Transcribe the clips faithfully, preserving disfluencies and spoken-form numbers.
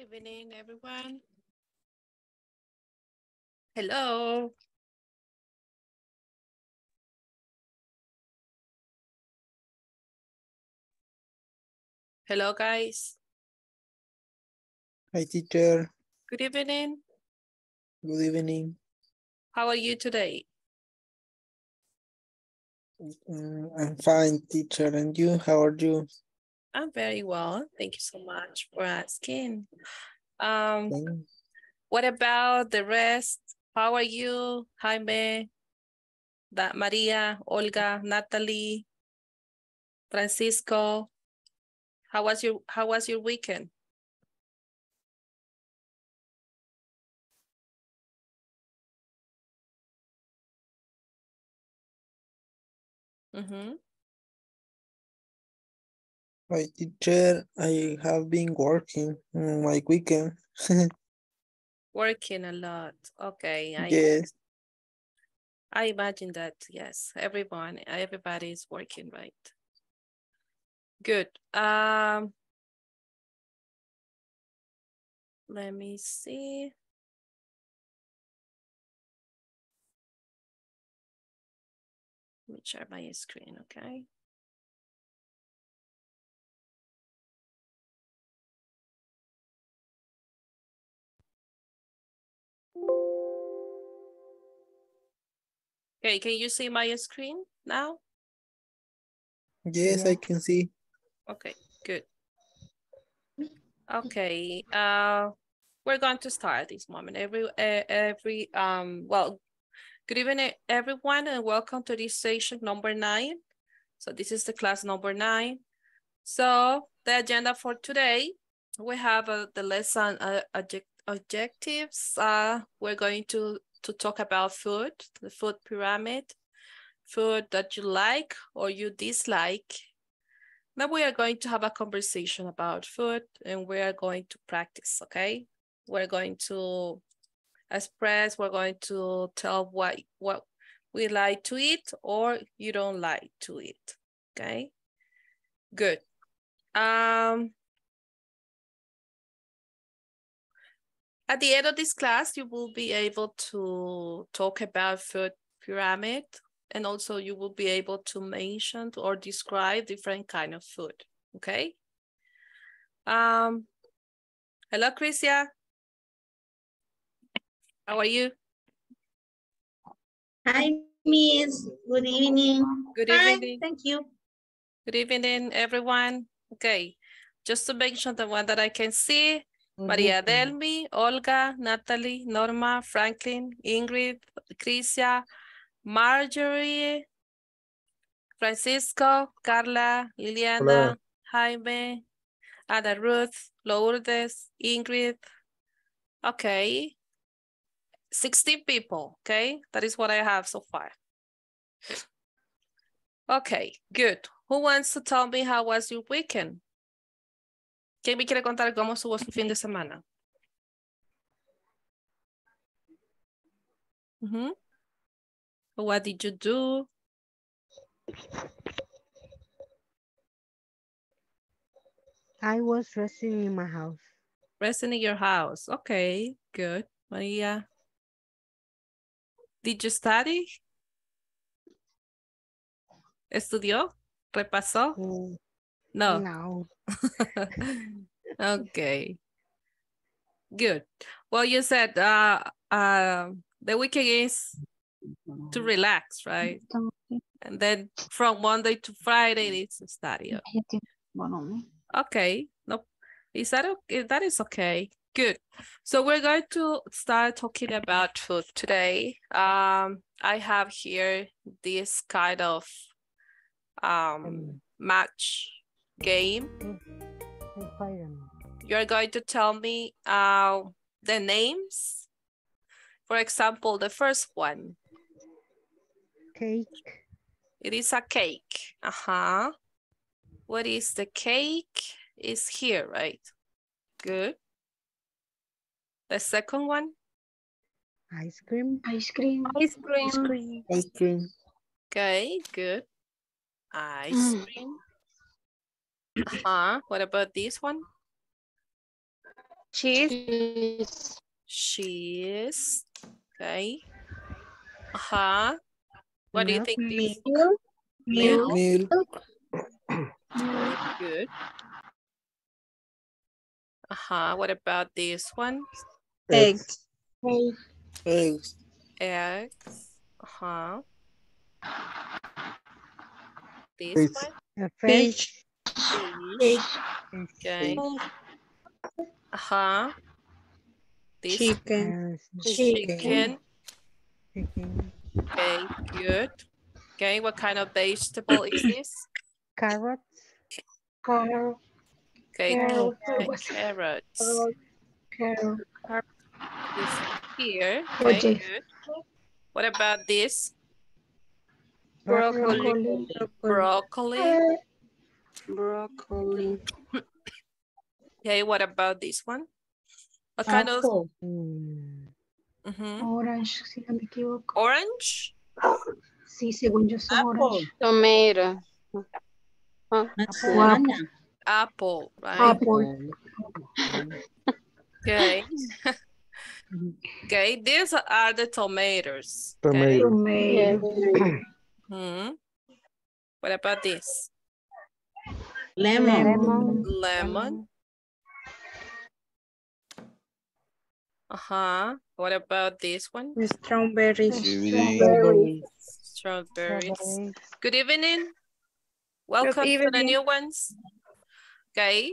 evening, everyone. Hello. Hello, guys. Hi, teacher. Good evening. Good evening. How are you today? Mm, I'm fine, teacher. And you? How are you? I'm very well. Thank you so much for asking. Um, what about the rest? How are you, Jaime, that Maria, Olga, Natalie, Francisco? How was your How was your weekend? Mm-hmm. My teacher, I have been working on my weekend. Working a lot. Okay. I, yes. I imagine that. Yes, everyone, everybody is working, right? Good. Um, let me see. Let me share my screen, okay? Okay, can you see my screen now? Yes, yeah. I can see. Okay, good. Okay, uh, we're going to start this moment. Every, uh, every, um, well, good evening, everyone, and welcome to this session number nine. So this is the class number nine. So the agenda for today, we have uh, the lesson uh, objectives. Uh, we're going to, to talk about food, the food pyramid, food that you like or you dislike. Now we are going to have a conversation about food, and we are going to practice, okay? We're going to express, we're going to tell what, what we like to eat or you don't like to eat, okay? Good. Um, at the end of this class, you will be able to talk about food pyramid, and also you will be able to mention or describe different kind of food, okay? Um, hello, Crisia. How are you? Hi, Miss. Good evening. Good evening. Hi, thank you. Good evening, everyone. Okay, just to mention the one that I can see, mm-hmm. Maria Delmi, Olga, Natalie, Norma, Franklin, Ingrid, Crisia, Marjorie, Francisco, Carla, Liliana, hello. Jaime, Ada Ruth, Lourdes, Ingrid. Okay, sixteen people, okay? That is what I have so far. Okay, good. Who wants to tell me how was your weekend? ¿Quién me quiere contar cómo estuvo su fin de semana? Mm-hmm. What did you do? I was resting in my house. Resting in your house. Okay, good. Maria, did you study? ¿Estudió? ¿Repasó? Mm. No. No. Okay. Good. Well, you said uh, uh, the weekend is to relax, right? And then from Monday to Friday, it's a study. Okay. No, is that okay? That is okay. Good. So we're going to start talking about food today. Um, I have here this kind of um match game. You're going to tell me uh, the names. For example, the first one. Cake. It is a cake. Uh-huh. What is the cake? Is here, right? Good. The second one? Ice cream. Ice cream. Ice cream. Ice cream. Ice cream. Okay, good. Ice mm. cream. Uh-huh. What about this one? Cheese. Cheese. Okay. Uh-huh. What do you think? Milk. Milk. Milk. Milk. Good. Uh-huh. What about this one? Eggs. Eggs. Eggs. Eggs. Uh-huh. This fish. One? Fish. Fish. Okay. Uh-huh. This chicken. Chicken. Chicken. Chicken. Okay, good. Okay, what kind of vegetable is this? Carrot. Carrot. Okay, carrot. Carrots. Carrot. Carrot. This here. Okay, okay, good. What about this? Broccoli. Broccoli. Broccoli. Okay, what about this one? What kind of? Mm-hmm. Orange, si no me equivoco. Orange? Sí, según yo soy orange. Tomato. Huh? Apple. Apple, right? Apple. Okay. Okay, these are the tomatoes. Okay. Tomato. Tomato. Mm-hmm. What about this? Lemon. Lemon. Lemon. Uh-huh. What about this one? The strawberries. Strawberries. Strawberries. Strawberries. Good evening. Welcome Good evening. to the new ones. Okay.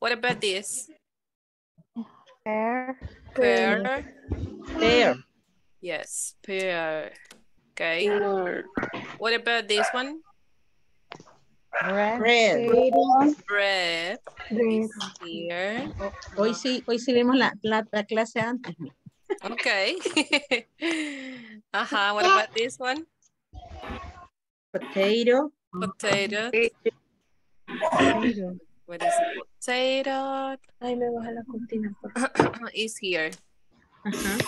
What about this? Pear. Pear. Pear. Yes, pear. Okay. Pear. What about this one? Red. Red. Red. Red. Here. Hoy sí, hoy sí vimos la, la, la clase antes. Okay. Ajá, uh-huh. What about this one? Potato. Potato. Potato. What is it? Potato. Ay, me baja la cortina. Is here. Uh-huh.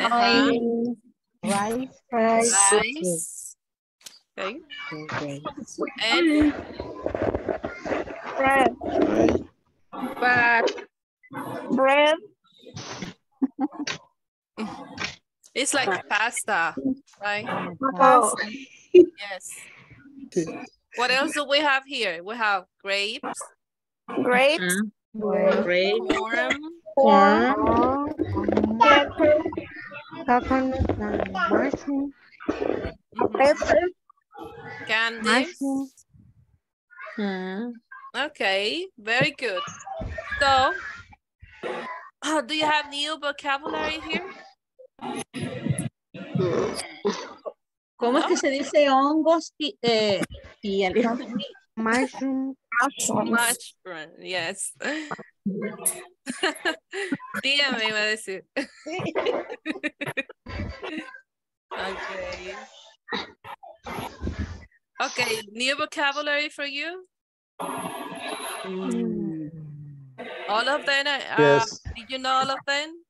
Uh-huh. Rice. Rice. Rice. Okay. Okay. And bread. Bread. Bread. It's like bread. Pasta, right? Oh. Yes. What else do we have here? We have grapes. Grapes. Uh-huh. Grapes. Corn. Corn. Corn. Pepper. Candies. Hmm. Okay, very good. So, uh, do you have new vocabulary here? ¿Cómo es que se dice hongos y eh y el mushroom? Mushroom, yes. Dígame, iba a decir. Okay. Okay, new vocabulary for you? Mm. All of them? Uh, yes. Did you know all of them?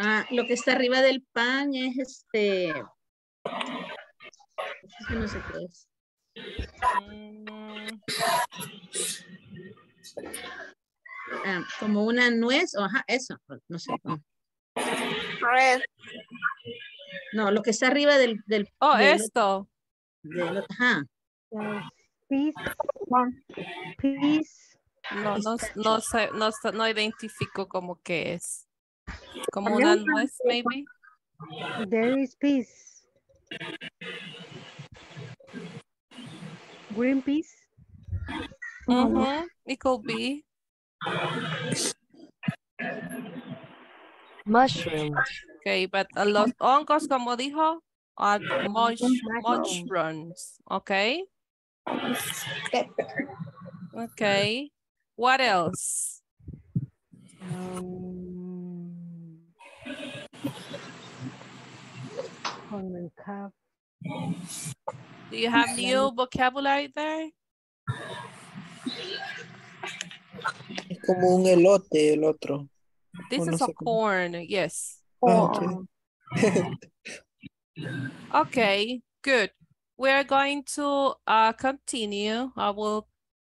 Ah, lo que está arriba del pan es este... No sé qué es. Mm. Ah, como una nuez, o ajá, eso, no sé cómo. Red. No, lo que está arriba del... del oh, del, esto. Del, ajá. Peas. Peas. No, no, no, sé, no, no identifico como que es. Como una nuez, maybe. There is peas. Green peas. Mm-hmm. It could be. Mushroom. Okay, but a los hongos, como dijo, are mush, mushrooms. Okay. Okay. What else? Um, Do you have new vocabulary there? Es como un elote el otro. This is a corn, yes. Corn. Okay, good. We're going to uh, continue. I will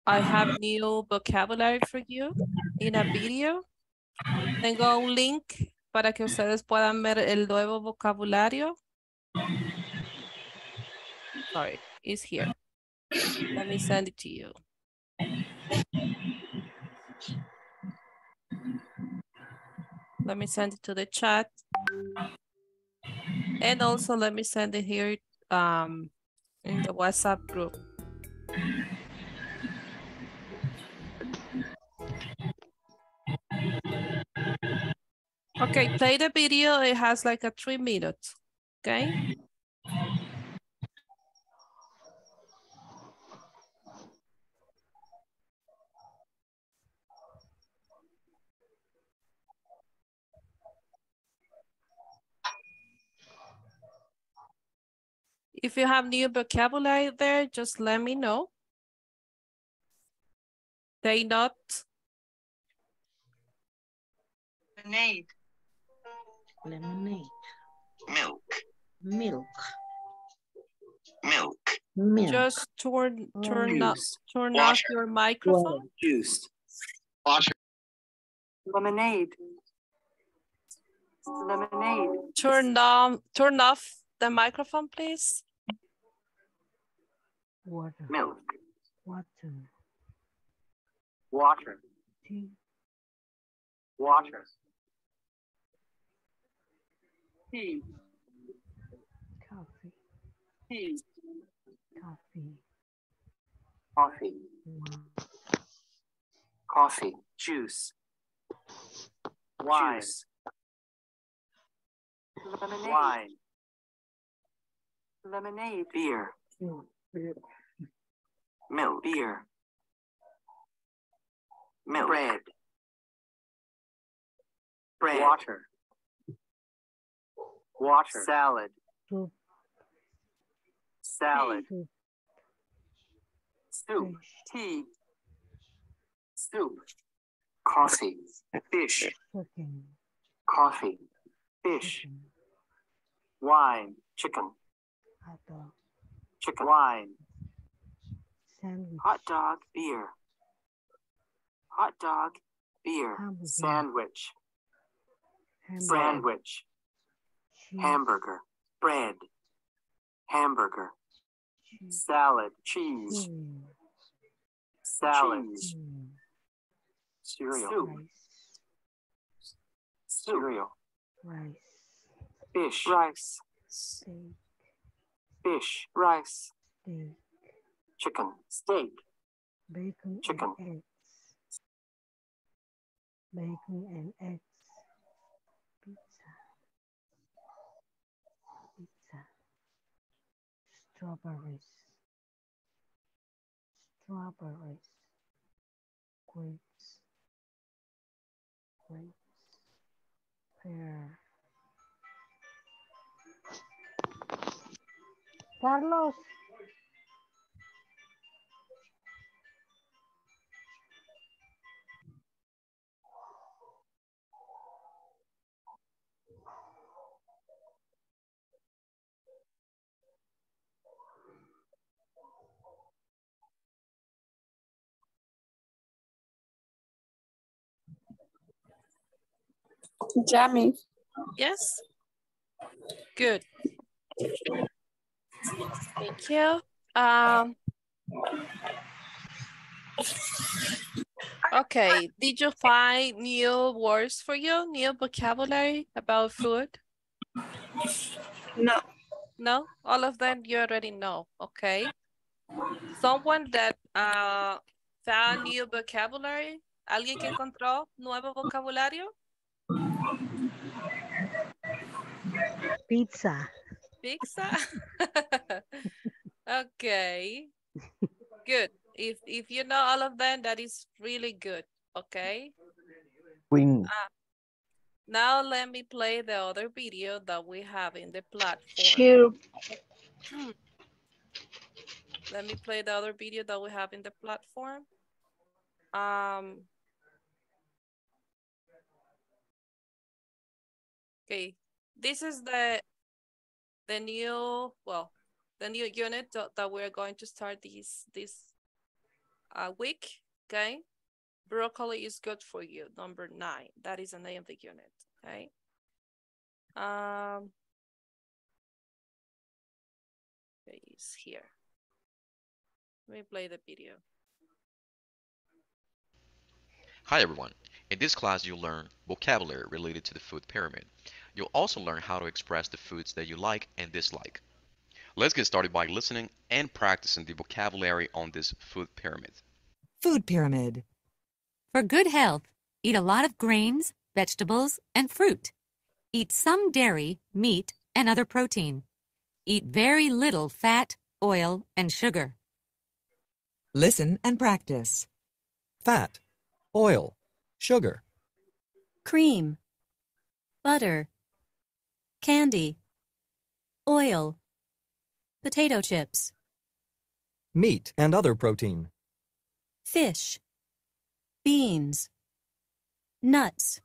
I have new vocabulary for you in a video. Tengo un link para que ustedes puedan ver el nuevo vocabulario. Sorry, it's here. Let me send it to you. Let me send it to the chat. And also let me send it here um, in the WhatsApp group. Okay, play the video. It has like a three minutes, okay? If you have new vocabulary there, just let me know. They not. Lemonade. Lemonade. Milk. Milk. Milk. Milk. Just turn turn off turn Water. off your microphone. Juice. Water. Lemonade. Lemonade. Turn down. Turn off the microphone, please. Water. Milk. Water. Water. Tea. Water. Tea. Coffee. Tea. Coffee. Coffee. Coffee. Coffee. Juice. Wine. Juice. Lemonade. Wine. Lemonade. Beer. Beer. Beer. Milk. Beer. Milk. Bread. Bread. Water. Water. Salad. Soup. Salad. Tea. Soup. Tea. Soup. Coffee. Fish. Cooking. Coffee. Fish. Cooking. Wine. Chicken. Hot dog. Chicken. Wine. Sandwich. Hot dog. Beer. Hot dog. Beer. Hamburger. Sandwich. Hamburger. Sandwich. Cheese. Hamburger. Bread. Hamburger. Cheese. Salad. Cheese. Cheese. Salad. Cheese. Cereal. Soup. Rice. Cereal. Rice. Fish. Rice. Steak. Fish. Rice. Steak. Chicken. Steak. Bacon. Chicken. And eggs. Bacon and eggs. Strawberries, strawberries, grapes, grapes, pear. Carlos. Jamie. Yes. Good. Thank you. Um, okay. Did you find new words for you? New vocabulary about food? No. No? All of them you already know. Okay. Someone that uh, found new vocabulary? ¿Alguien que encontró nuevo vocabulario? Pizza. Pizza? Okay. Good. If if you know all of them, that is really good. Okay. Win. Uh, now let me play the other video that we have in the platform. Sure. Hmm. Let me play the other video that we have in the platform. Um. Okay. This is the the new well the new unit that we're going to start this this a week, okay? Broccoli is good for you, number nine. That is the name of the unit, okay? Um, it is here. Let me play the video. Hi everyone. In this class, you'll learn vocabulary related to the food pyramid. You'll also learn how to express the foods that you like and dislike. Let's get started by listening and practicing the vocabulary on this food pyramid. Food pyramid. For good health, eat a lot of grains, vegetables, and fruit. Eat some dairy, meat, and other protein. Eat very little fat, oil, and sugar. Listen and practice. Fat, oil, sugar, cream, butter, candy, oil, potato chips, meat and other protein, fish, beans, nuts,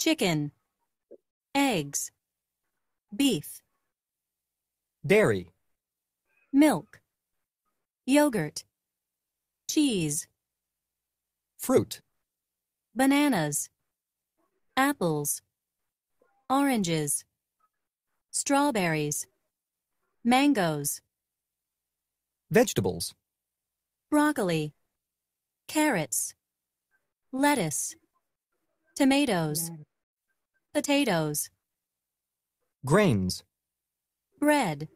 chicken, eggs, beef, dairy, milk, yogurt, cheese, fruit, bananas, apples, oranges, strawberries, mangoes, vegetables, broccoli, carrots, lettuce, tomatoes, potatoes, grains, bread,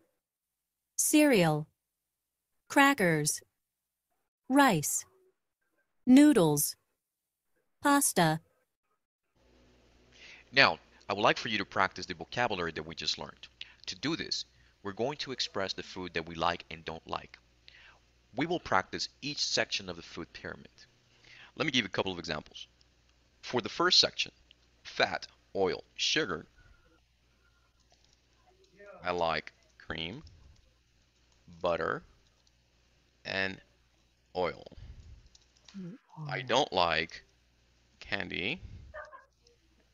cereal, crackers, rice, noodles, pasta. Now, I would like for you to practice the vocabulary that we just learned. To do this, we're going to express the food that we like and don't like. We will practice each section of the food pyramid. Let me give you a couple of examples. For the first section, fat, oil, sugar, I like cream, butter, and oil. I don't like candy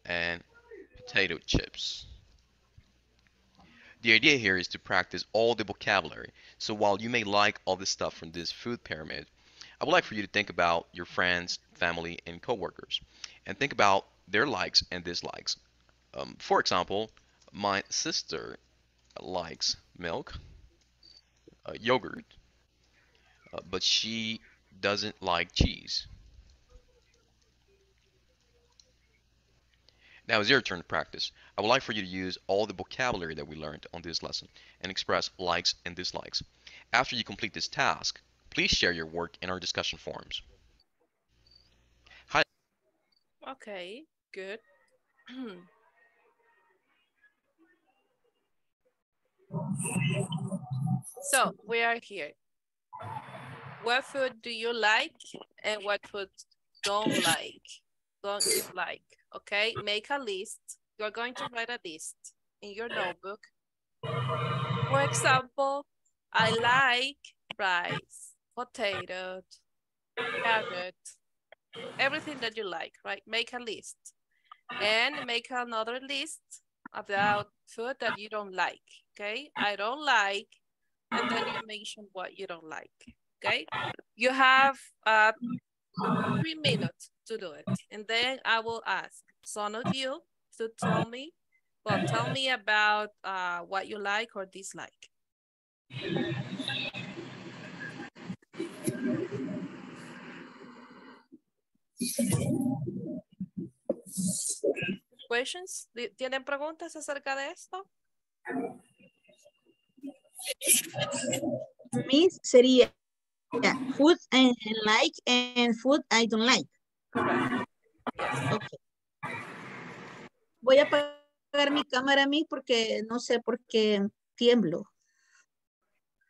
and potato chips. The idea here is to practice all the vocabulary. So while you may like all the stuff from this food pyramid, I would like for you to think about your friends, family, and coworkers, and think about their likes and dislikes. Um, for example, my sister likes milk, uh, yogurt, uh, but she doesn't like cheese. Now it's your turn to practice. I would like for you to use all the vocabulary that we learned on this lesson and express likes and dislikes. After you complete this task, please share your work in our discussion forums. Hi. Okay, good. So we are here. What food do you like and what food don't like, don't dislike, okay? Make a list. You're going to write a list in your notebook. For example, I like rice, potatoes, carrot, everything that you like, right? Make a list. And make another list about food that you don't like, okay? I don't like, and then you mention what you don't like. Okay, you have uh, three minutes to do it. And then I will ask some of you to tell me, well, tell me about uh, what you like or dislike. Questions? ¿Tienen preguntas acerca de esto? For me, sería yeah, food I like and food I don't like. Correct. Yes. Okay. Voy a apagar mi cámara a mí porque no sé por qué tiemblo.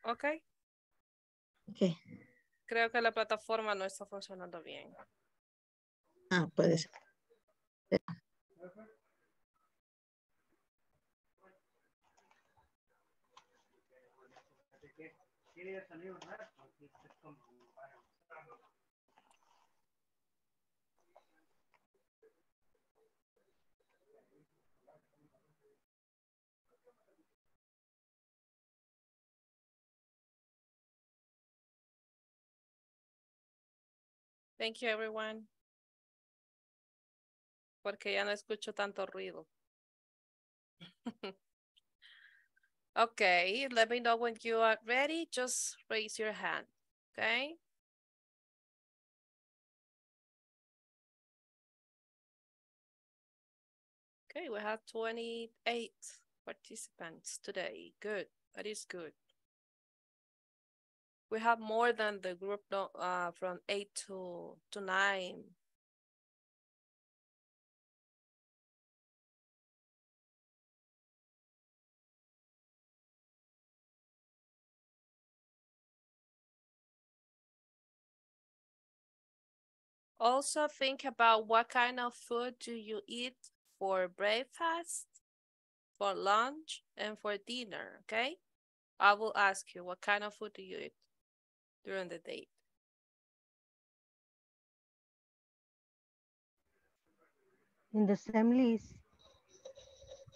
Okay. Okay. Creo que la plataforma no está funcionando bien. Ah, puede ser. Thank you, everyone. Porque ya no escucho tanto ruido. Okay, let me know when you are ready. Just raise your hand, okay? Okay, we have twenty-eight participants today. Good, that is good. We have more than the group uh, from eight to, to nine. Also think about what kind of food do you eat for breakfast, for lunch, and for dinner, okay? I will ask you, what kind of food do you eat during the day? In the same list.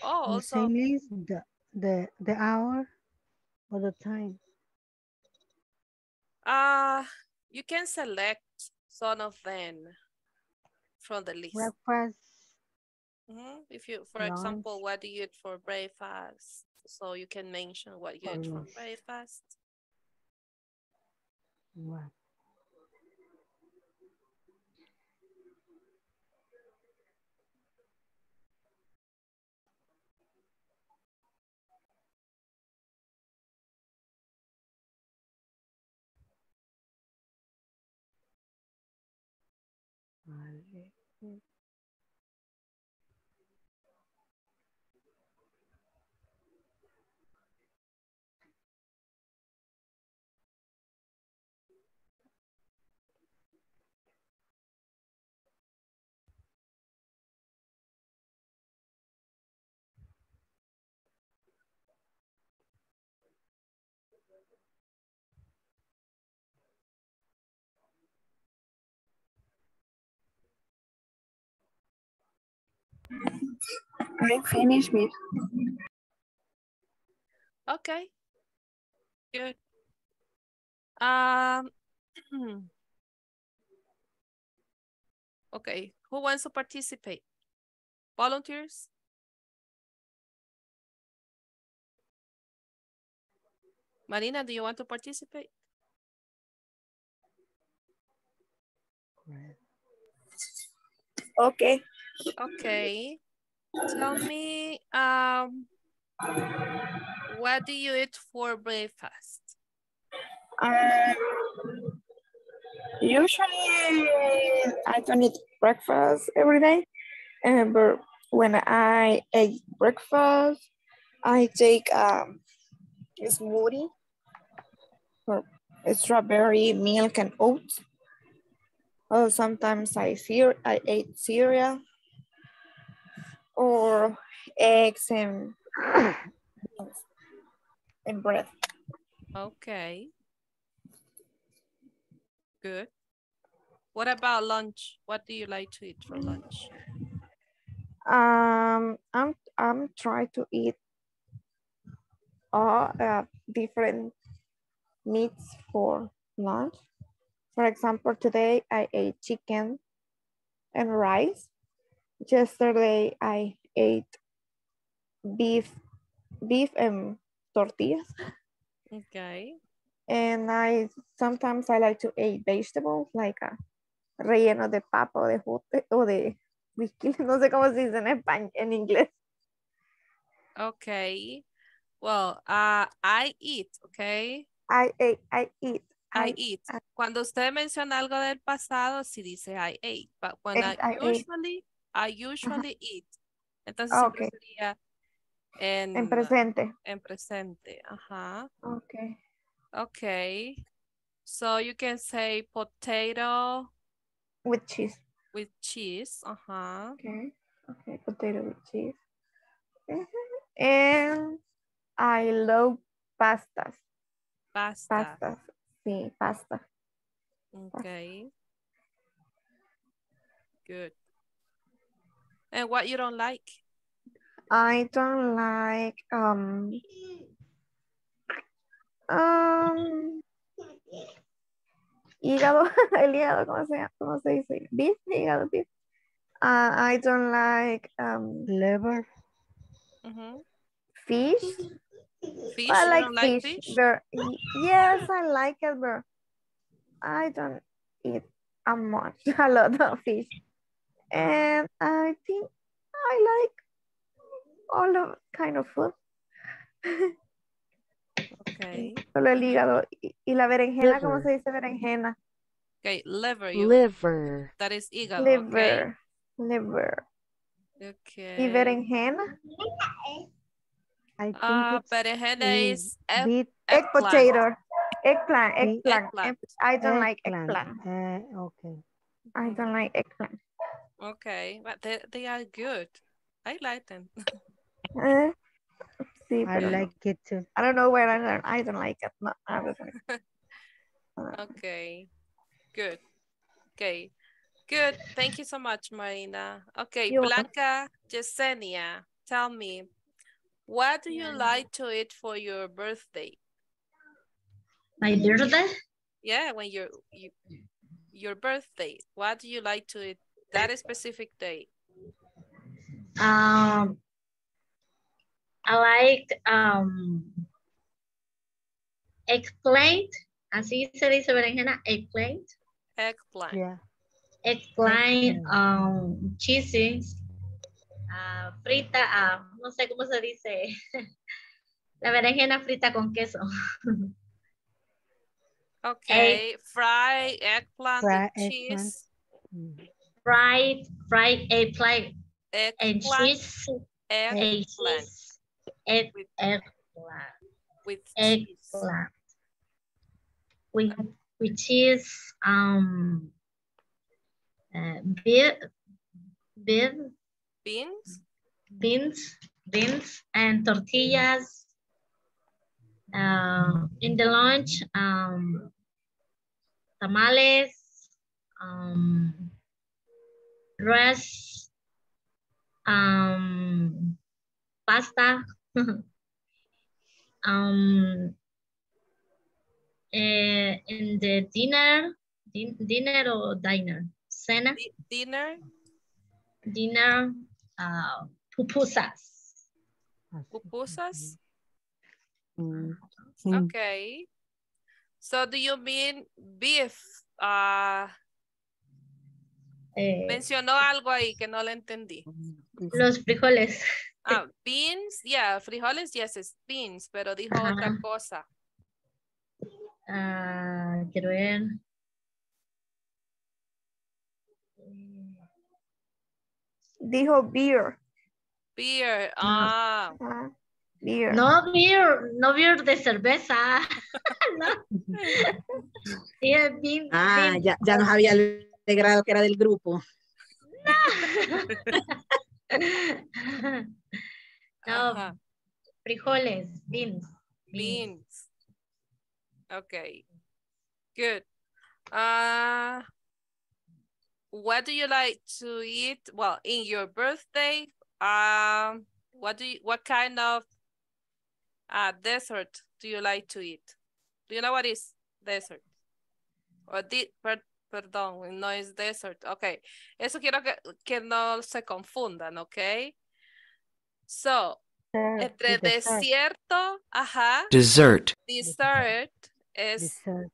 Oh, also. In the same list, the, the, the hour or the time. Uh, you can select some of them from the list. Breakfast. Mm-hmm. If you, for lunch. Example, what do you eat for breakfast? So you can mention what you eat for breakfast. What? I finished it. Okay. Good. Um. Okay. Who wants to participate? Volunteers? Marina, do you want to participate? Okay. Okay. Tell me, um, what do you eat for breakfast? Um, usually, I don't eat breakfast every day. Um, but when I eat breakfast, I take um, a smoothie or strawberry, milk, and oats. Oh, sometimes I cereal. I eat cereal. Or eggs and, and bread. Okay. Good. What about lunch? What do you like to eat for lunch? Um, I'm I'm trying to eat all uh, different meats for lunch. For example, today I ate chicken and rice. Yesterday I ate beef, beef and tortillas. Okay. And I sometimes I like to eat vegetables like a relleno de papa o de jote o de whisky. No sé cómo se dice en español, en inglés. Okay. Well, uh, I eat. Okay. I ate. I eat. I, I eat. I, cuando usted menciona algo del pasado, sí dice I ate. But when I, I usually ate. I usually uh-huh. eat. Entonces okay. sería en, en presente. En presente. Ajá. Uh-huh. Okay. Okay. So you can say potato with cheese. With cheese. Ajá. Uh-huh. Okay. Okay. Potato with cheese. Uh-huh. And I love pastas. Pasta. Pastas. Sí, pasta. Okay. Pasta. Good. And what you don't like? I don't like um um eat hígado, el hígado, ¿cómo se, cómo se dice? Beef, hígado, beef. Uh, I don't like um, liver, mm-hmm. fish. Fish, I like, don't fish. like fish. But, yes, I like it, but I don't eat a much, a lot of fish. And I think I like all of kind of food. Okay. Solo el hígado. Y la berenjena, liver. ¿Cómo se dice berenjena? Okay, liver. You, liver. That is hígado. Liver. Okay. Liver. Okay. ¿Y berenjena? I think uh, berenjena is egg, egg potato. Eggplant. Eggplant. Eggplant. I don't eggplant. like eggplant. Uh, okay. I don't like eggplant. Okay, but they, they are good. I like them. uh, see, I like it too. I don't know where I learned. I don't like it. No, I don't like it. Uh, okay, good. Okay, good. Thank you so much, Marina. Okay, You're Blanca welcome. Yesenia, tell me, what do you like to eat for your birthday? My birthday? Yeah, when you're, you, your birthday, what do you like to eat that specific day? Um, I like um, eggplant. Así se dice berenjena, eggplant. Eggplant. Yeah. Eggplant, um, cheeses, uh, frita, uh, no sé cómo se dice. La berenjena frita con queso. Okay, egg. fried eggplant, fried cheese. Eggplant. Fried, fried eggplant, eggplant. and cheese. Eggplant. Eggplant. Egg, with, eggplant. With eggplant. Eggplant. With, with cheese, um, uh, be, be, beans, beans, beans, and tortillas. Uh, in the lunch, um, tamales, um, rice, um, pasta, um, eh, in the dinner, din dinner or diner, cena, D dinner, dinner, uh, pupusas, pupusas. Mm. Okay, so do you mean beef? Uh, eh, mencionó algo ahí que no le entendí. Los frijoles. Ah, beans, yeah, frijoles, yes, it's beans, pero dijo uh-huh. otra cosa. Uh, quiero ver. Dijo beer. Beer, ah. Uh-huh. Beer. No beer, no beer de cerveza. No. Yeah, bean, ah, bean. Ya, ya nos había alegrado que era del grupo. No, no. Frijoles, beans. Beans. Okay, good. Uh, what do you like to eat? Well, in your birthday, um, what do you, what kind of Uh, dessert do you like to eat? Do you know what is dessert? Or di per perdón, no es dessert. Okay. Eso quiero que, que no se confundan, okay? So, entre desierto, ajá. Dessert. Dessert es, dessert.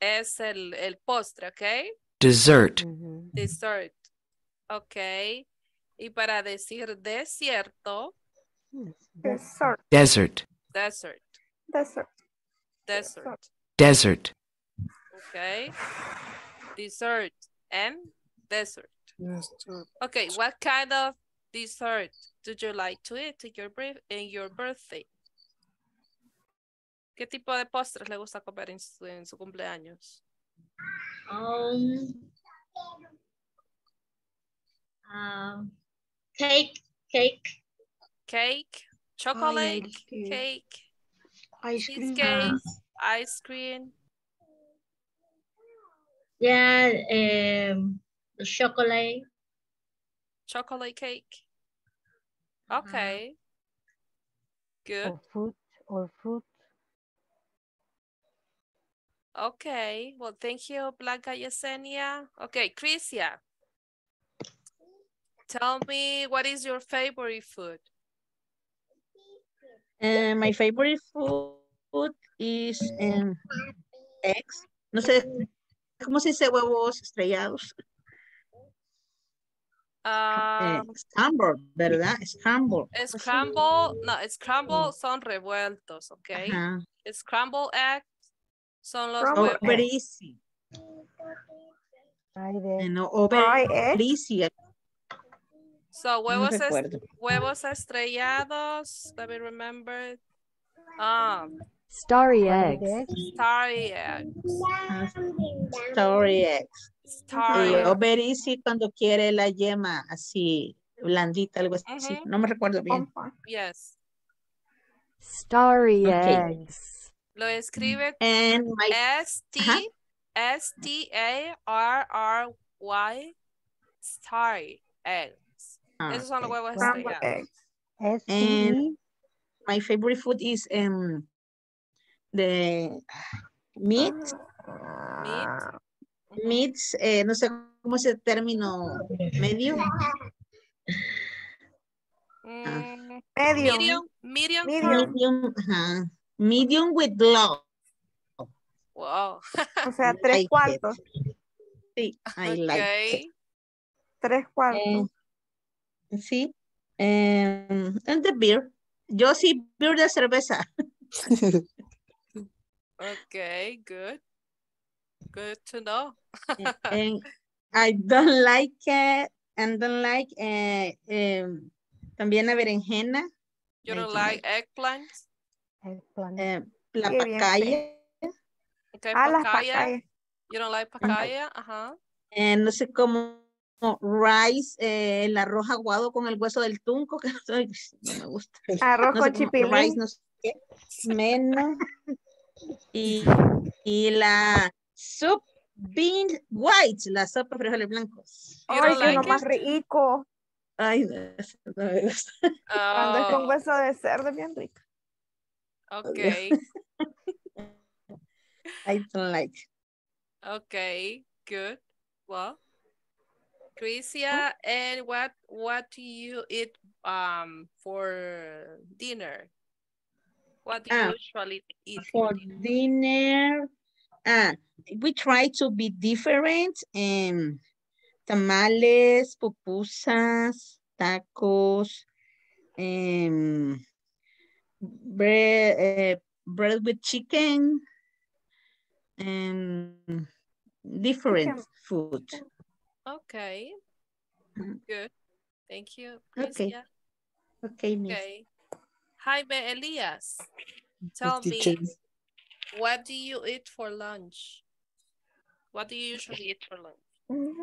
es el, el postre, okay? Dessert. Mm-hmm. Dessert. Okay. Y para decir desierto. Dessert. Desert. Desert. Desert. Desert. Desert. Okay. Dessert and desert. Desert. Okay. What kind of dessert do you like to eat in your brief in your birthday? ¿Qué tipo de postres le gusta comer en su, en su cumpleaños? Um. Um. Cake. Cake. Cake. Chocolate, ice cream. Cake, ice cream. Cheesecake, ice cream. Yeah, um, chocolate. Chocolate cake. Okay. Uh, Good. Or fruit, or fruit. Okay, well, thank you, Blanca Yesenia. Okay, Crisia, tell me, what is your favorite food? Uh, my favorite food is um, eggs. No sé, ¿cómo se dice huevos estrellados? Uh, eh, scramble, ¿verdad? Scramble. Scramble, no, scramble son revueltos, okay? Uh-huh. Scramble eggs son los huevos. Over easy. No, over easy. So, huevos, no est huevos estrellados, let me remember. Um, Starry eggs. Starry eggs. Starry eggs. Starry eggs. Over easy cuando quiere la yema así, blandita, algo así. Uh-huh. No me recuerdo bien. Yes. Starry okay. eggs. Lo escribe con my... S T A R R Y, starry egg. Ah, esos son los huevos estrellados. And my favorite food is um the meat. Meat. Meats, eh, no sé cómo es el término medio. Mm, ah. Medium. Medium. Medium. Medium, uh, medium with love. Wow. O sea, tres cuartos. Sí, I like it. Tres cuartos. Sí, um, and the beer. Yo sí, beer de cerveza. Okay, good. Good to know. And I don't like it. I don't like uh, um, también la berenjena. You don't like eggplants? Eggplant. Uh, la pacaya. Okay, ah, pacaya. You don't like pacaya? Uh-huh. And no sé cómo. No, rice, eh, el arroz aguado con el hueso del tunco, que no, no me gusta. Arroz con no sé chipilín. Rice, no sé qué. Mena. Y, y la soup bean white, la sopa de frijoles blancos. Ay, like lo más rico. Ay, no, no me gusta. Oh. Cuando es con hueso de cerdo, bien rico. Okay. I don't like. Okay, good. Well. Crisia, and what what do you eat um for dinner? What do you ah, usually eat for dinner? dinner? Ah, we try to be different. Um, tamales, pupusas, tacos, um, bread, uh, bread with chicken, and um, different okay. food. Okay, good. Thank you. Okay. Okay. Okay. Jaime Elias, tell me, what do you eat for lunch? What do you usually eat for lunch?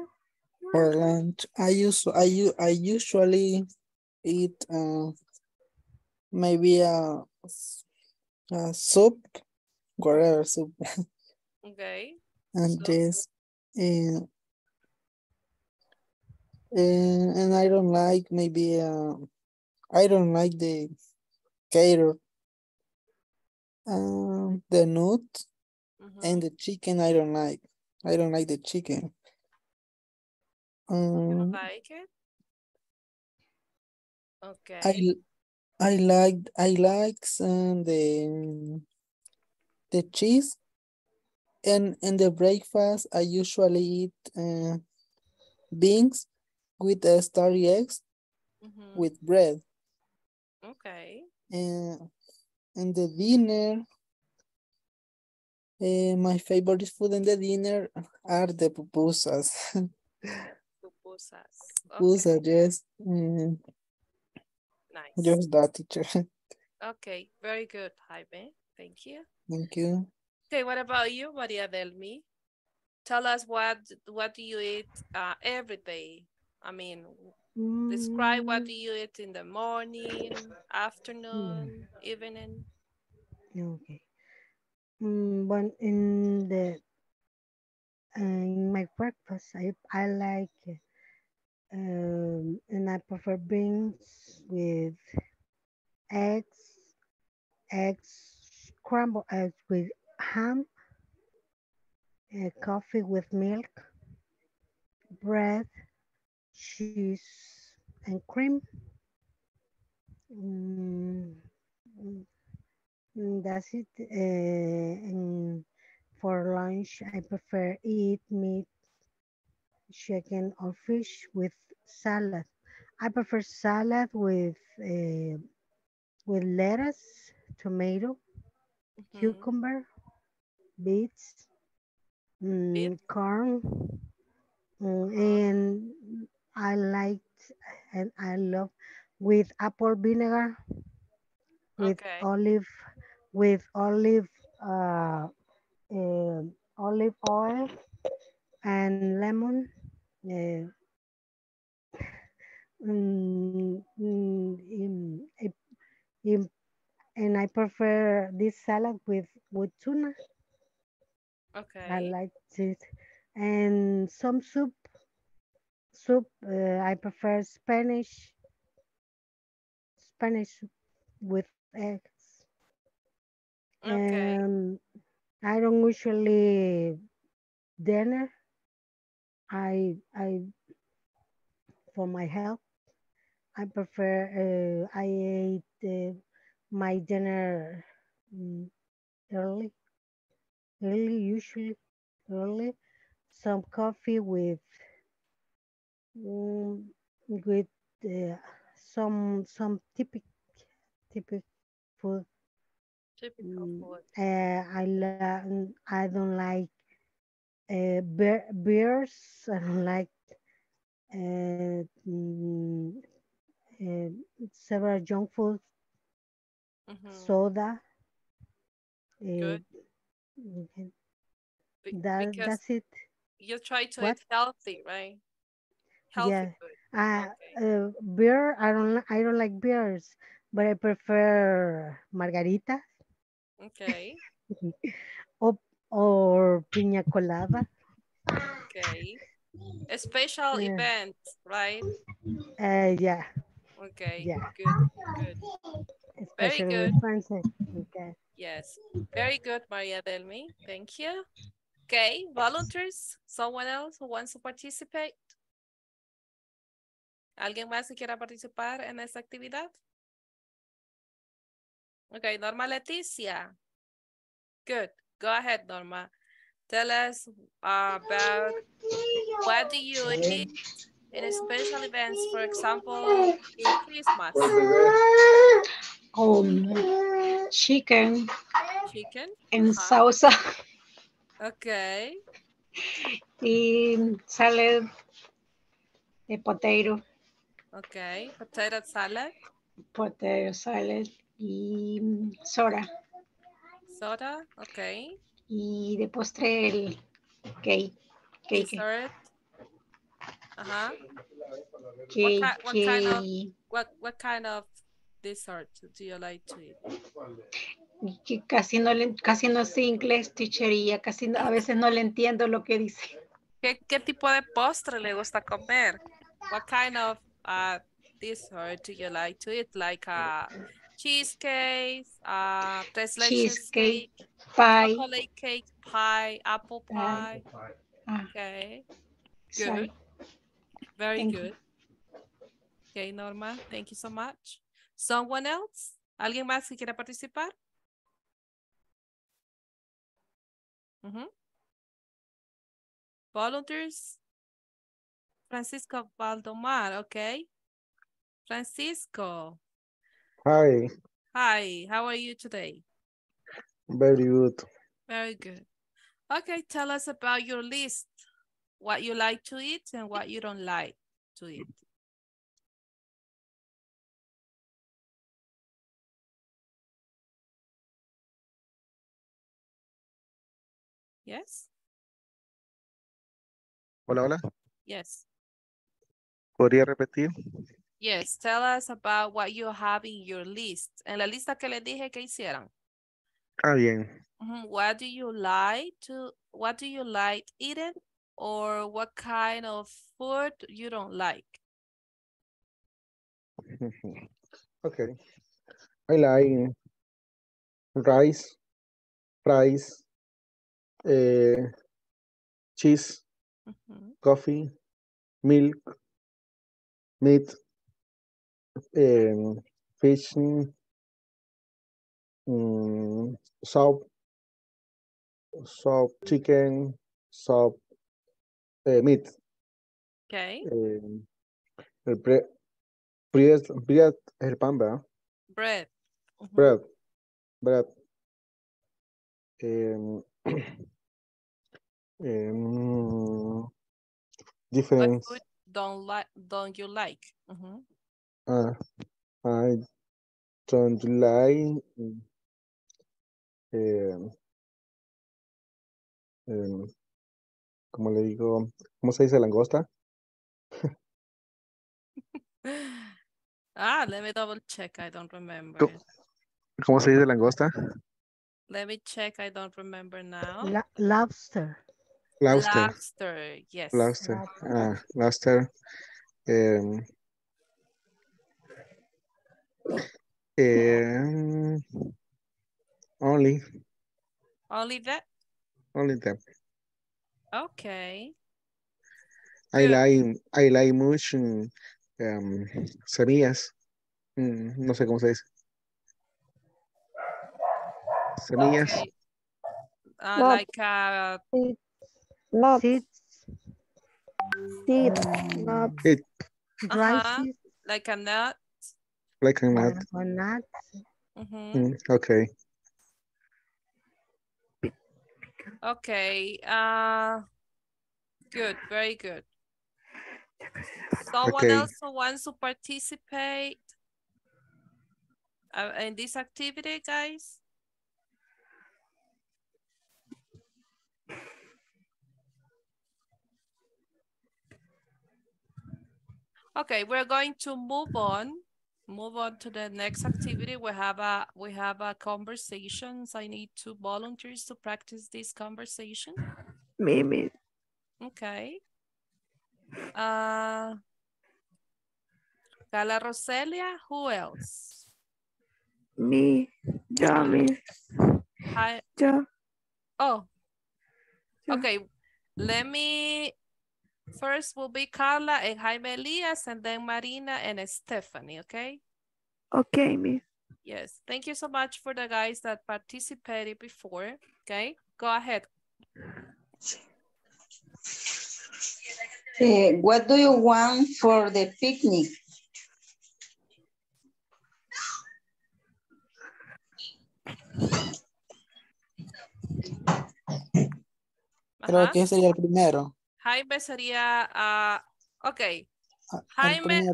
For lunch, I usually I I usually eat uh, maybe a, a soup, whatever soup. Okay. And so, this. Uh, And, and I don't like maybe uh, I don't like the cater, um, the nut mm-hmm. and the chicken. I don't like. I don't like the chicken. Um, you don't like it? Okay. I I like I like some the the cheese, and in the breakfast I usually eat uh, beans. With a starry eggs, mm-hmm. with bread. Okay. And, and the dinner, uh, my favorite food in the dinner are the pupusas. Pupusas. Okay. Pupusas, yes. Mm. Nice. Just that, teacher. Okay, very good, Jaime. Thank you. Thank you. Okay, what about you, Maria Delmi? Tell us what, what do you eat uh, every day? I mean, describe what do you eat in the morning, afternoon, yeah. evening. Okay. Mm, but in the uh, in my breakfast, I I like um, and I prefer beans with eggs, eggs, scrambled eggs with ham, uh, coffee with milk, bread, cheese, and cream. Mm, that's it. Uh, and for lunch, I prefer eat meat, chicken, or fish with salad. I prefer salad with uh, with lettuce, tomato, mm-hmm. cucumber, beets, mm, Beet. corn, mm, and I like and I love with apple vinegar, with okay. olive, with olive, uh, uh, olive oil, and lemon. Uh, Mm, mm, mm, mm, and I prefer this salad with, with tuna. Okay. I liked it. And some soup. Soup, uh, I prefer Spanish. Spanish soup with eggs. Okay. And I don't usually dinner. I, I, for my health. I prefer, uh, I ate uh, my dinner um, early, early, usually early. Some coffee with, um, with uh, some some typic, typic food. Typical um, food. Uh, I love. I don't like uh, beer, beers. I don't like uh, mm, Uh, several junk food, mm-hmm. soda. Good. Uh, that, that's it. You try to what? eat healthy, right? Healthy yeah. food. Uh, okay. uh, beer, I don't, I don't like beers, but I prefer margarita. Okay. or, or piña colada. Okay. A special yeah. event, right? Uh, yeah. Okay, yeah. good, good. Especially very good. Francis. Okay. Yes, very good, Maria Delmi. Thank you. Okay, volunteers, someone else who wants to participate? ¿Alguien más que quiera participar en esta actividad? Okay, Norma Leticia. Good, go ahead, Norma. Tell us uh, about what do you eat in special events, for example, in Christmas? Um, chicken. Chicken? And uh-huh. salsa. Okay. And salad, and potato. Okay, potato salad. Potato salad, and soda. Soda, okay. Y de postre el cake. Cake. Dessert. Uh-huh. Cake. What, what, kind of, what, what kind of dessert do you like to eat? Casi no, casi no sé inglés, teachería. Casi no, a veces no le entiendo lo que dice. ¿Qué, qué tipo de postre le gusta comer? What kind of uh, dessert do you like to eat? Like a... Uh, cheesecake, uh, tres leches cheesecake, cake, pie, chocolate cake, pie, apple pie. Uh, okay, good, sorry. very thank good. You. Okay, Norma, thank you so much. Someone else? ¿Alguien más que quiera participar? Mm-hmm. Volunteers? Francisco Valdomar, okay. Francisco. Hi. Hi, how are you today? Very good. Very good. Okay, tell us about your list. What you like to eat and what you don't like to eat. Yes? Hola, hola. Yes. ¿Podría repetir? Yes, tell us about what you have in your list. En la lista que les dije que hicieran. Ah, bien. What do you like to, what do you like eating or what kind of food you don't like? Okay. I like rice, fries, uh, cheese, mm-hmm. coffee, milk, meat, um, fish, um, soap, soap, chicken, soap, uh, meat. Okay. Um, bread, bread, bread, bread, bread, bread. Um, um, different. What food don't like? Don't you like? Mm-hmm. uh, I don't like. Um, um, ¿Cómo le digo? ¿Cómo se dice langosta? Ah, let me double check. I don't remember. ¿Cómo se dice langosta? Let me check. I don't remember now. La lobster. Lobster. Lobster. Yes. Lobster. Ah, lobster. Um, um, only. Only that? Only that. Okay. I Good. like I like much um, semillas. Mm, no sé cómo se dice. Semillas. Okay. Uh, like uh, Love. seeds. Seeds. Love. It. Uh-huh. Seeds. Like a nut. Like a nut. Uh, nut. Mm-hmm. mm, okay. Okay. Uh, good. Very good. Someone okay. else who wants to participate uh, in this activity, guys? Okay, we're going to move on. Move on to the next activity. We have a we have a conversations. I need two volunteers to practice this conversation. Me, me. Okay. Uh, Carla Roselia. Who else? Me, James. Hi. Ja. Oh. Ja. Okay. Let me. First will be Carla and Jaime Elias, and then Marina and Stephanie, okay? Okay, miss. Yes, thank you so much for the guys that participated before, okay? Go ahead. Uh, what do you want for the picnic? Creo que sería el primero. Jaime sería, uh, okay. Jaime,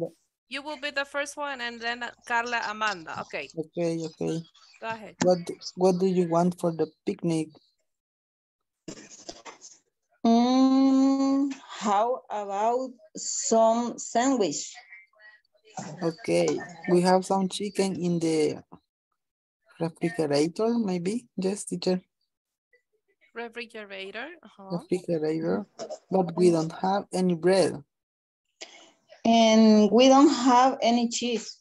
you will be the first one, and then Carla, Amanda. Okay. Okay, okay. Go ahead. What, what do you want for the picnic? Mm, how about some sandwich? Okay. We have some chicken in the refrigerator, maybe? Yes, teacher. Refrigerator. Uh-huh. Refrigerator, but we don't have any bread. And we don't have any cheese.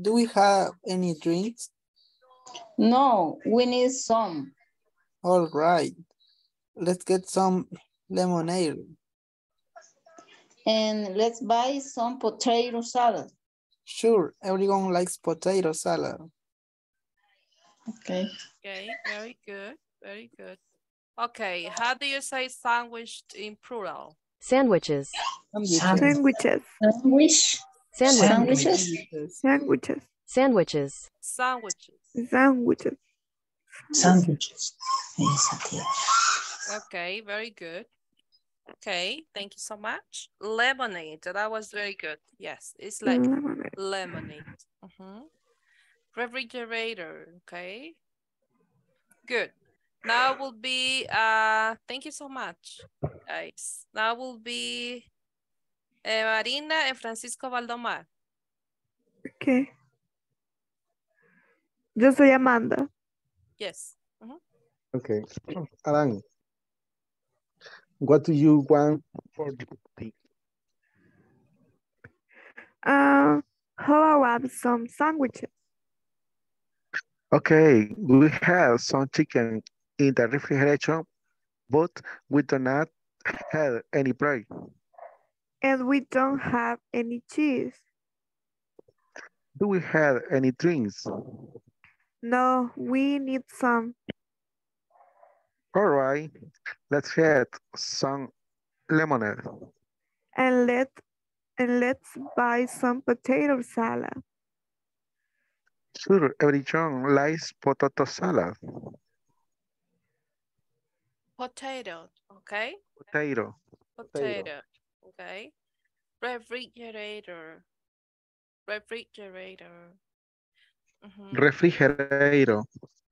Do we have any drinks? No, we need some. All right, let's get some lemonade. And let's buy some potato salad. Sure, everyone likes potato salad. Okay. Okay, very good. Very good. Okay, how do you say sandwich in plural? Sandwiches. Sandwiches. Sandwich. Sandwiches. Sandwiches. Sandwiches. Sandwiches. Sandwiches. Sandwiches. Okay, very good. Okay, thank you so much. Lemonade. That was very good. Yes, it's like lemonade. lemonade. Mm-hmm. Refrigerator. Okay. Good. Now will be, uh, thank you so much, guys. Now will be uh, Marina and Francisco Valdomar. Okay. Yo soy Amanda. Yes. Uh-huh. Okay. Alan, what do you want for the picnic? Uh, how about some sandwiches? Okay, we have some chicken in the refrigerator, but we do not have any bread. And we don't have any cheese. Do we have any drinks? No, we need some. All right, let's get some lemonade. And, let, and let's buy some potato salad. Sure, everyone likes potato salad. Potato, okay. Potato. Potato, potato. Okay. Refrigerator. Refrigerator. Mm-hmm. Refrigerator.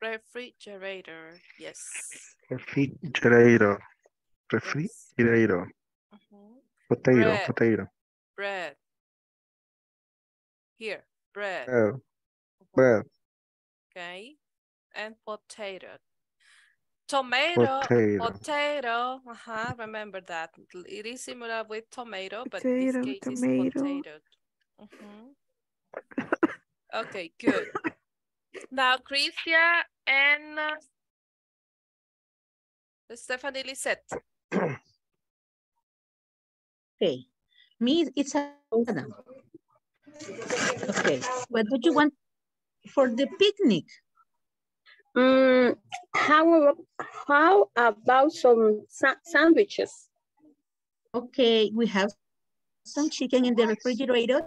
Refrigerator, yes. Refrigerator. Refrigerator. Mm-hmm. Potato, bread. Potato. Bread. Here, bread. Bread. Bread. Okay. And potato. Tomato, potato. Potato. Uh-huh. Remember that. It is similar with tomato, but potato, in this case tomato. It's potato. Mm-hmm. Okay, good. Now, Crisia and uh, Stephanie Lisette. Okay. Me, it's a... Okay. What do you want for the picnic? Um, how, how about some sa sandwiches? Okay, we have some chicken in the refrigerator,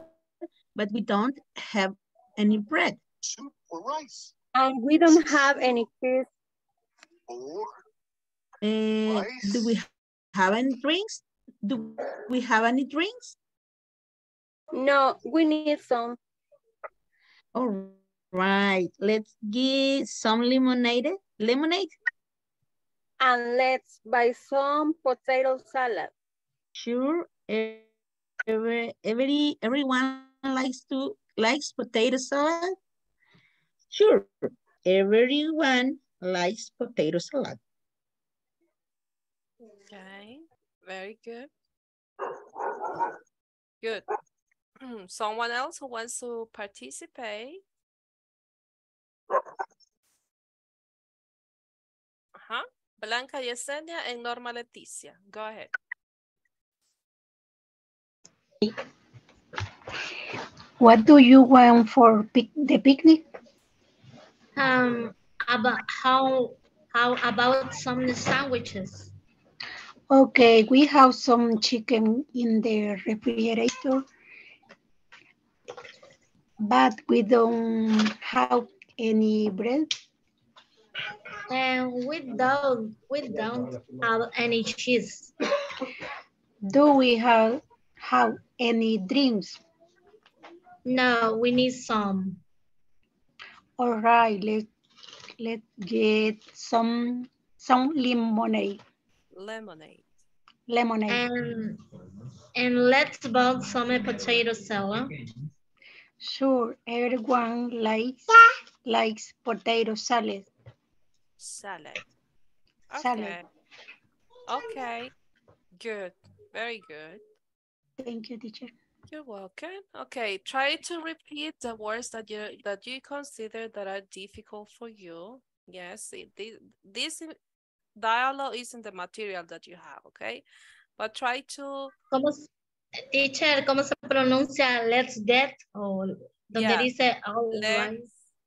but we don't have any bread. Soup or rice. And we don't have any cheese. Or uh, rice. Do we have any drinks? Do we have any drinks? No, we need some. All right, let's get some lemonade. Lemonade. And let's buy some potato salad. Sure, every, every everyone likes to likes potato salad. Sure, everyone likes potato salad. Okay, very good. Good. Someone else who wants to participate? Uh-huh. Blanca Yesenia and Norma Leticia. Go ahead. What do you want for pic the picnic? Um, about how how about some sandwiches? Okay, we have some chicken in the refrigerator, but we don't have any bread. And we don't we don't have any cheese. Do we have have any drinks? No, we need some. All right, let, let's get some some lemonade. Lemonade. Lemonade. And, and let's buy some potato salad. Sure, everyone likes likes potato salad. Salad. Okay. Salad. Okay. Good. Very good. Thank you, teacher. You're welcome. Okay, try to repeat the words that you that you consider that are difficult for you. Yes, it, this dialogue is in the material that you have, okay? But try to... ¿Cómo, teacher, ¿cómo se pronuncia let's get? Or donde yeah. dice... Oh, let's, right.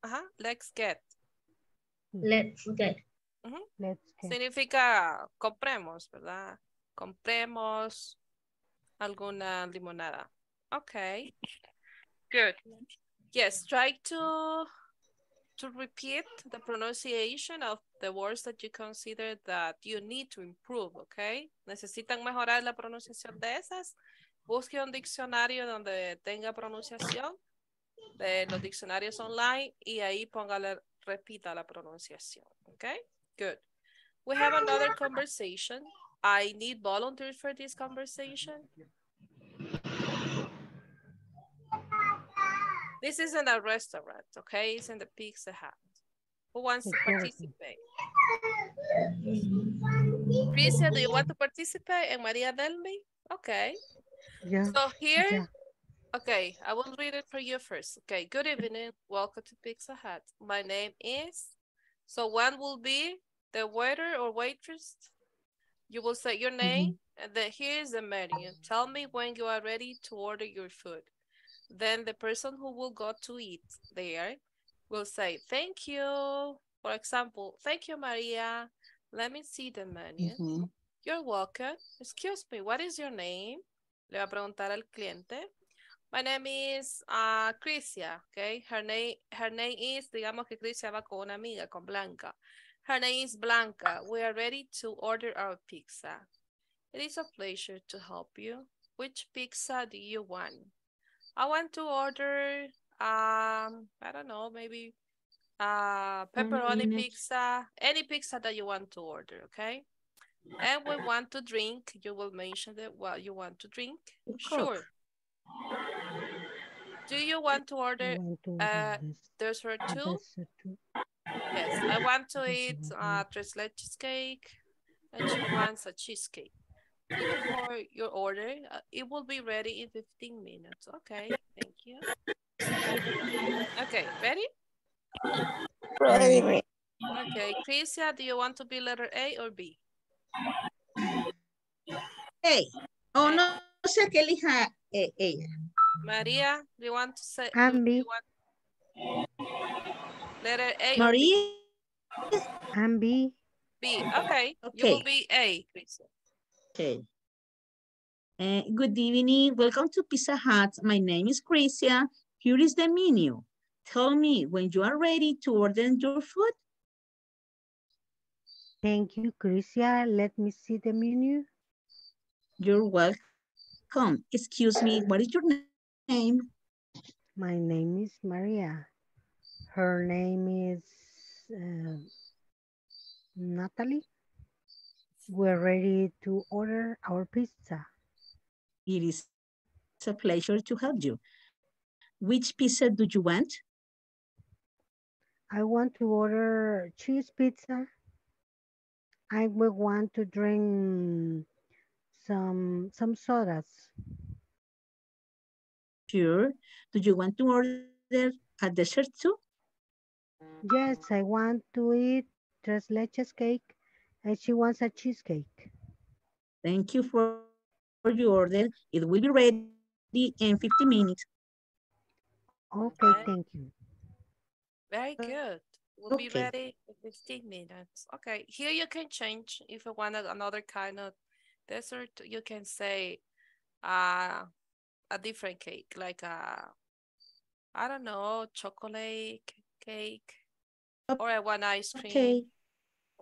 uh-huh, let's get. Let's get. Uh-huh. Let's get. Significa compremos, ¿verdad? Compremos alguna limonada. Okay, good. Yes, try to to repeat the pronunciation of the words that you consider that you need to improve, okay? Necesitan mejorar la pronunciación de esas. Busque un diccionario donde tenga pronunciación de los diccionarios online y ahí póngale, repita la pronunciación, okay? Good. We have another conversation. I need volunteers for this conversation. This isn't a restaurant, okay? It's in the Pizza Hut. Who wants to participate? Crisia, do you want to participate? And Maria Delmi? Okay. Yeah. So here, yeah. Okay, I will read it for you first. Okay, good evening. Welcome to Pizza Hut. My name is, so one will be the waiter or waitress. You will say your name, mm-hmm. and then here is the menu. Tell me when you are ready to order your food. Then the person who will go to eat there will say, thank you. For example, thank you, Maria. Let me see the menu. Mm-hmm. You're welcome. Excuse me, what is your name? Le va a preguntar al cliente. My name is uh, Crisia, okay? Her name, her name is, digamos que Crisia va con una amiga, con Blanca. Her name is Blanca. We are ready to order our pizza. It is a pleasure to help you. Which pizza do you want? I want to order, um, I don't know, maybe uh, pepperoni mm-hmm. pizza, any pizza that you want to order, okay? And we want to drink. You will mention that what you want to drink. Sure. Do you want to order uh, dessert too? Yes, I want to eat uh, tres leches cake, and she wants a cheesecake. For your order, uh, it will be ready in fifteen minutes. Okay, thank you. Okay, ready? Ready. Okay, Crisia, do you want to be letter A or B? Hey, oh no, no sé qué elija eh, ella. Maria, do you want to say? I'm B. Want... Letter A. Maria, B? I'm B. B, okay. okay. You will be A, Crisia. Okay. Uh, good evening. Welcome to Pizza Hut. My name is Crisia. Here is the menu. Tell me when you are ready to order your food. Thank you, Crisia. Let me see the menu. You're welcome. Excuse me, what is your name? My name is Maria. Her name is uh, Natalie. We're ready to order our pizza. It is a pleasure to help you. Which pizza do you want? I want to order cheese pizza. I will want to drink some some sodas. Sure. Do you want to order a dessert too? Yes, I want to eat tres leches cake, and she wants a cheesecake. Thank you for, for your order. It will be ready in fifteen minutes. Okay, okay. Thank you. Very good. We'll okay. be ready in fifteen minutes. Okay, here you can change. If you want another kind of dessert, you can say uh, a different cake, like a, I don't know, chocolate cake, or I want ice cream. Okay.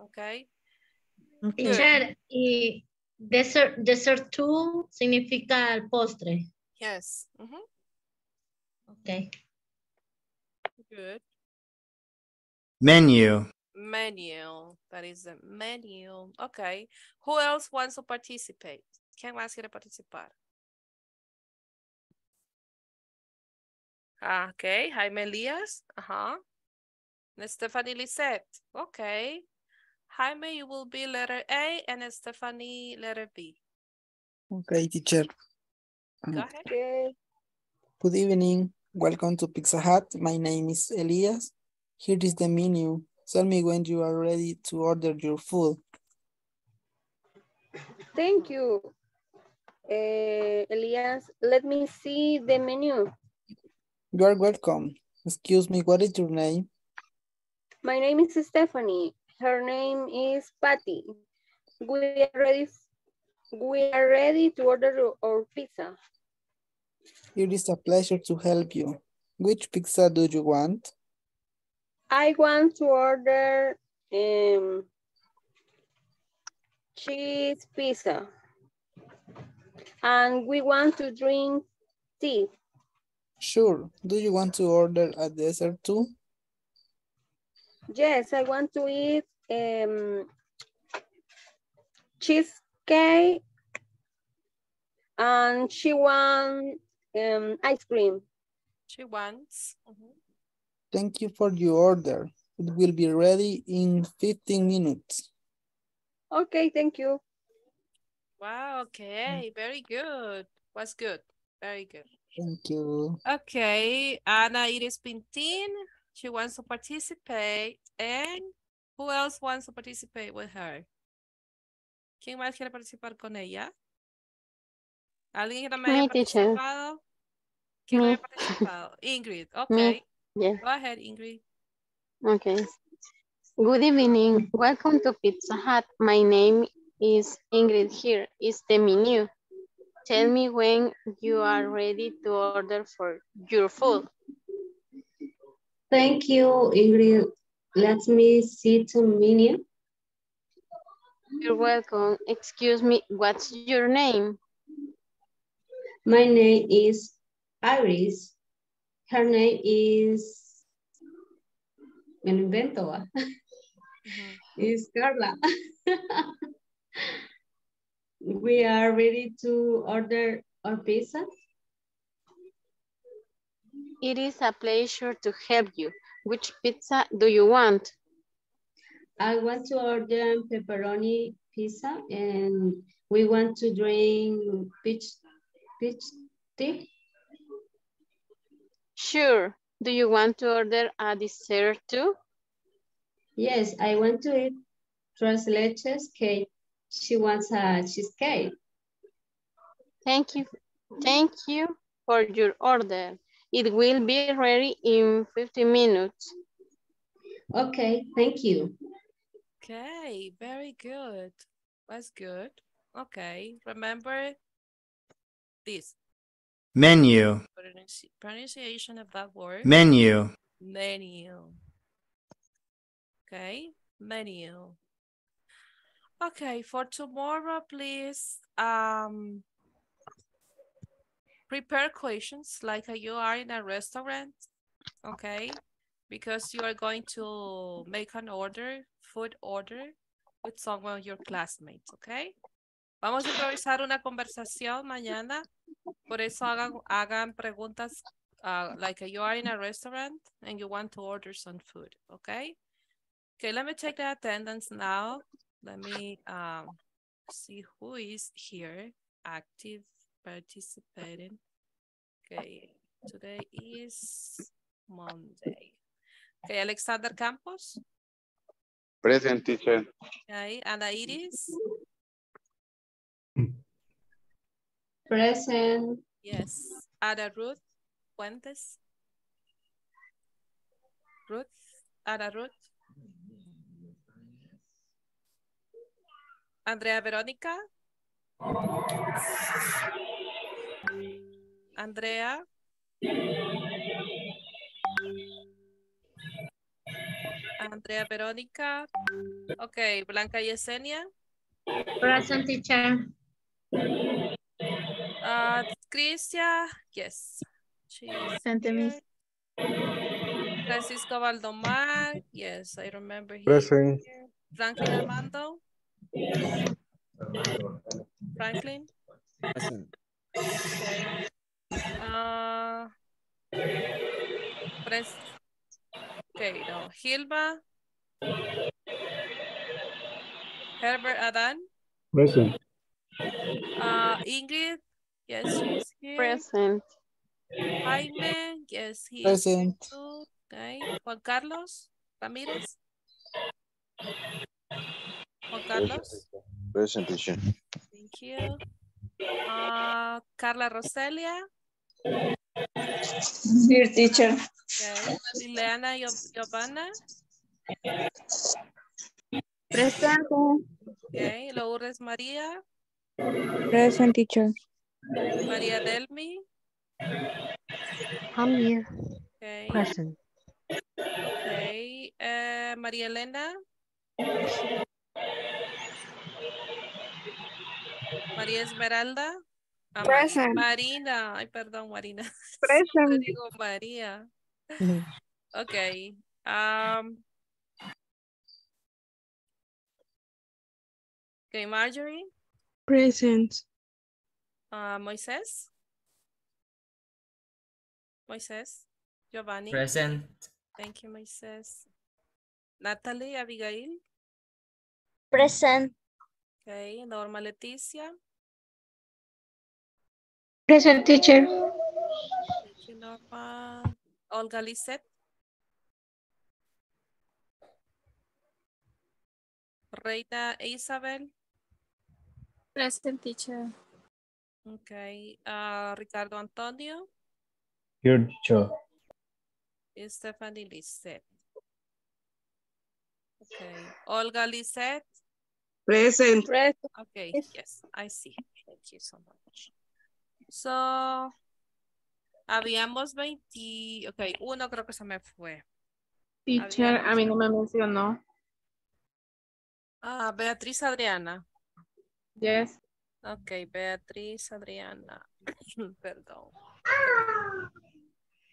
Okay. Teacher, okay. dessert, dessert two significa el postre. Yes. Mm-hmm. Okay. Good. Menu. Menu. That is the menu. Okay. Who else wants to participate? ¿Quién más quiere participar? Ah, okay. Jaime Elias. Uh-huh. Stephanie Lisette. Okay. Jaime, you will be letter A, and Stephanie letter B. Okay, teacher. Go ahead. Okay. Good evening. Welcome to Pizza Hut. My name is Elias. Here is the menu. Tell me when you are ready to order your food. Thank you, uh, Elias. Let me see the menu. You are welcome. Excuse me, what is your name? My name is Stephanie. Her name is Patty. We are ready, we are ready to order our pizza. It is a pleasure to help you. Which pizza do you want? I want to order um, cheese pizza, and we want to drink tea. Sure. Do you want to order a dessert too? Yes, I want to eat um, cheesecake, and she wants um, ice cream. She wants. Mm-hmm. Thank you for your order. It will be ready in fifteen minutes. Okay, thank you. Wow, okay, very good. What's good? Very good. Thank you. Okay, Ana Iris Pintín, she wants to participate. And who else wants to participate with her? ¿Quién más quiere participar con ella? ¿Alguien que no me haya participado? ¿Quién no haya participado? Ingrid, ok. Yeah. Go ahead, Ingrid. Okay. Good evening. Welcome to Pizza Hut. My name is Ingrid here. It's the menu. Tell me when you are ready to order for your food. Thank you, Ingrid. Let me see the menu. You're welcome. Excuse me, what's your name? My name is Iris. Her name is... Me lo invento. It's Carla. We are ready to order our pizza. It is a pleasure to help you. Which pizza do you want? I want to order pepperoni pizza, and we want to drink peach, peach tea. Sure. Do you want to order a dessert too? Yes, I want to eat tres leches cake. She wants a cheesecake. Thank you. Thank you for your order. It will be ready in fifteen minutes. Okay, thank you. Okay, very good. That's good. Okay, remember this. Menu. Pronunciation of that word. Menu. Menu. Okay, menu. Okay, for tomorrow, please um, prepare questions like you are in a restaurant, okay? Because you are going to make an order, food order, with someone of your classmates, okay? Vamos a improvisar una conversación mañana. Por eso hagan, hagan preguntas uh, like you are in a restaurant and you want to order some food, okay? Okay, let me check the attendance now. Let me um, see who is here, active, participating. Okay, today is Monday. Okay, Alexander Campos? Present, teacher. Okay, Ana Iris? Present. Yes. Ada Ruth Fuentes? Ruth? Ada Ruth? Andrea Veronica? Andrea? Andrea Veronica? Okay, Blanca Yesenia? Present, teacher. Uh, Crisia? Yes. She's present. Francisco Valdomar? Yes, I remember him. Present. Franklin Armando? Franklin? Present. Okay. Uh, pres okay, no. Hilma? Herbert Adan? Present. Uh, Ingrid? Yes, she's here. Present. Jaime? Yes, he is here too. Okay. Juan Carlos Ramirez? Juan Carlos? Present. Thank you. Uh, Carla Roselia? Dear teacher. Okay. Liliana Giovanna? Present. Okay. Lourdes Maria? Present, teacher. Maria Delmi? I'm here. Okay. Present. Okay. Uh, Maria Elena? Maria Esmeralda. Ah, present. Marina. Ay, perdón, Marina. Present. Yo digo María. Mm-hmm. Ok. Um, ok, Marjorie. Present. Uh, Moisés. Moisés. Giovanni. Present. Thank you, Moisés. Natalie Abigail. Present. Okay, Norma Leticia. Present, teacher. Thank you, Norma. Olga Liset. Reina Isabel. Present, teacher. Okay. Uh, Ricardo Antonio. Here, teacher. Stephanie Lisette. Okay. Olga Liset. Present. Present. Okay. Yes, I see. Thank you so much. So, habíamos veinte. Okay, uno creo que se me fue. Teacher, habíamos... a mí no me mencionó. Ah, Beatriz Adriana. Yes. Okay, Beatriz Adriana. Perdón.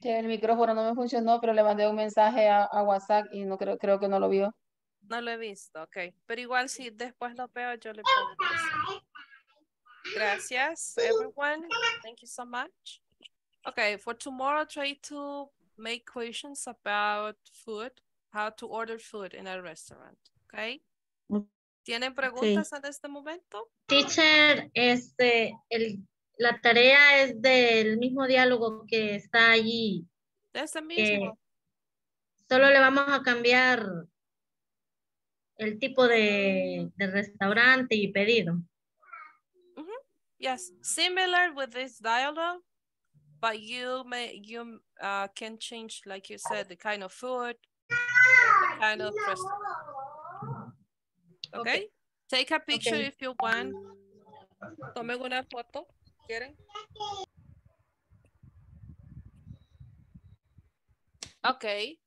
El micrófono no me funcionó, pero le mandé un mensaje a, a WhatsApp y no creo, creo que no lo vio. No lo he visto, ok. Pero igual si después lo veo, yo le pongo. Gracias, everyone. Thank you so much. Okay, for tomorrow, try to make questions about food, how to order food in a restaurant, okay? ¿Tienen preguntas sí. en este momento? Teacher, este, el... la tarea es del mismo diálogo que está allí. Es el mismo. Eh, solo le vamos a cambiar el tipo de, de restaurante y pedido. Mm-hmm. Yes, similar with this dialogue, but you may you uh, can change, like you said, the kind of food, the kind of restaurant. Okay? Okay. Take a picture okay. if you want. Tomen una foto. ¿Quieren? Okay.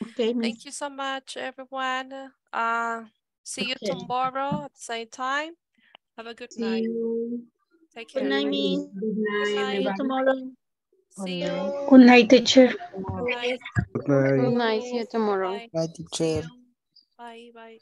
Okay. Thank you so much, everyone. Uh, see you okay. tomorrow at the same time. Have a good see night. You. Take care. Good night, Miss. Good night. See you tomorrow. See you. Good night, teacher. Good night. Good night. Good night. See you tomorrow. Bye, teacher. Bye, bye.